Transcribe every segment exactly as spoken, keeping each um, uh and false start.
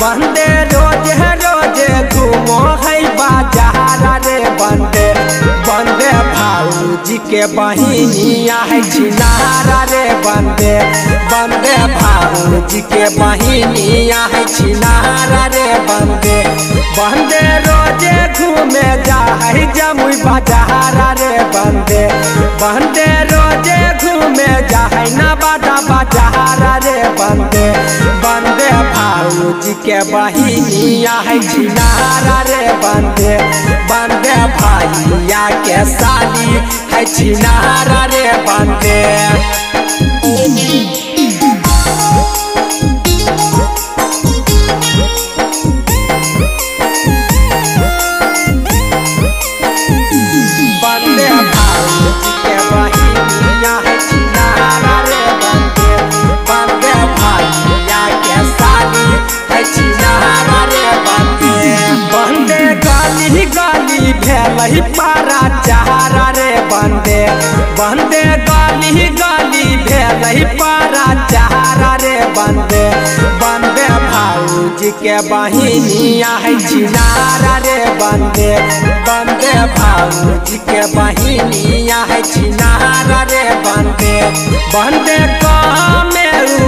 बंदे रोज है रोज घूमो है बाजारा रे बंदे बंदे भाऊजी के बहिनिया है छिनारा रे बंदे बंदे भाऊजी के बहिनिया है छिनारा रे बंदे बंदे रोज घूमे जा है जमुई बाजारा रे बंदे बंदे रोज घूमे जा है ना बाजा बाजारा रे बंदे बंदे भाऊजी के बहिनिया है छिनारा रे बंदे बंदे भाइया के साली है छिनारा रे बंदे। बंदे भाऊजी के बहिनिया है छिनारा रे बंदे बंदे भाइया के साली है छिनारा रे बंदे बंदे गाली गाली भेलही पारा चारा रे बंदे बंदे गाली गाली भेलही पारा चारा रे बंदे बंदे भाऊजी के बहिनिया है छिनारा रे बंदे बंदे भाऊजी के बहिनिया है छिनारा रे बंदे बंदे कम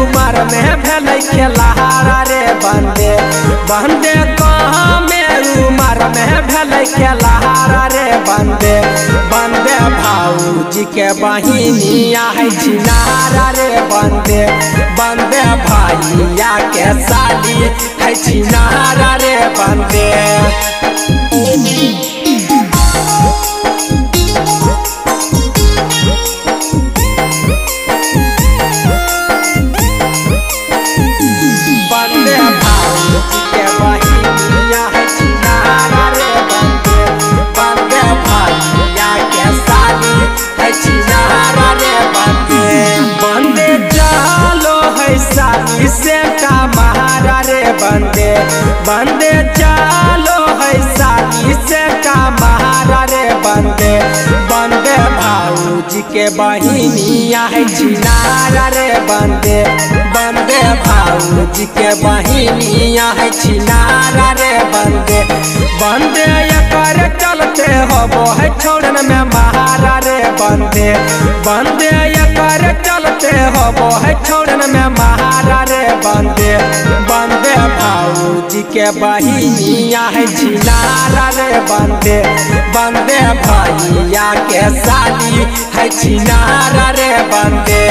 उमर में भेलै खेलहारा रे बंदे बंदे कम उमर में भेलै खेलहारा रे बंदे बंदे भाऊजी के बहिनिया है छिनारा रे बंदे बंदे भाइया के साली है छिनारा रे बंदे। बंदे भाऊजी के बहिनिया है छिनारा रे बंदे बंदे भाइया के साली है छिनारा रे बंदे बंदे चलो है साली से महारा रे बंदे बंदे चलो है साली से महारा रे बंदे बंदे भाऊजी के बहिनिया है छिनारा रे बंदे बंदे भाऊजी के बहिनिया है छिनारा रे बंदे बंदे एकर चलते होबो है छोड़न में महारा रे बंदे बंदे एकर चलते होबो है छोड़न में महारा रे बंदे बंदे भाऊजी के बहिनिया है छिनारा रे बंदे बंदे भाइया के साली है छिनारा रे बंदे।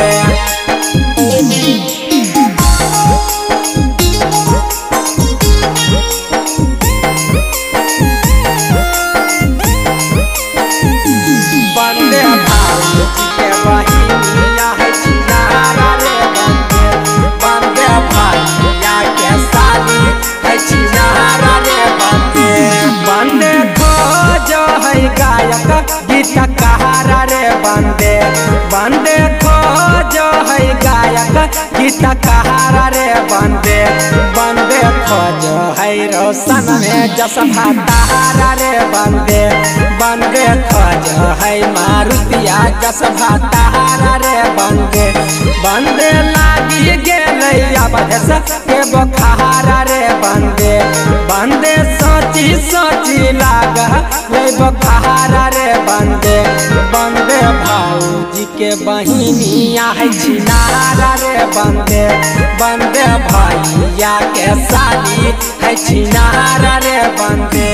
बंदे भाऊजी के बहिनिया है छिनारा रे बंदे बंदे भाइया के साली है छिनारा रे बंदे बंदे खोजो है गायक गीतकारा रे बंदे बंदे खोजो है गायक गीतकारा रे बंदे बंदे खोजो है रोशन में जसभा तारा रे बंदे बंदे खोजो है मारुतिया जसभा तारा रे बंदे बंदे लागी गेल अब भैंस के बखारा रे बंदे बंदे सोची सोची लाग ले बखारा रे बंदे बंदे भाऊजी के बहिनिया है छिनारा रे बंदे बंदे भाइया के साली है छिनारा रे बंदे।